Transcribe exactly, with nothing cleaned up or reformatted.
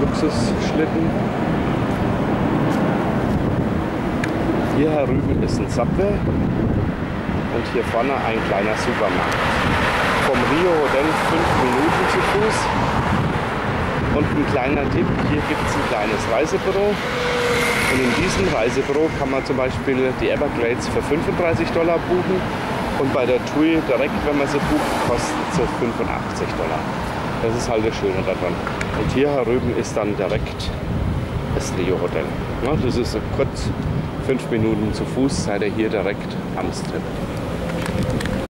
Luxusschlitten. Hier herüben ist ein Subway und hier vorne ein kleiner Supermarkt. Vom Rio dann fünf Minuten zu Fuß. Und ein kleiner Tipp, hier gibt es ein kleines Reisebüro. Und in diesem Reisebüro kann man zum Beispiel die Everglades für fünfunddreißig Dollar buchen und bei der T U I direkt, wenn man sie bucht, kostet sie fünfundachtzig Dollar. Das ist halt das Schöne daran. Und hier herüben ist dann direkt das Rio Hotel. Das ist kurz fünf Minuten zu Fuß, seid ihr hier direkt am Strip.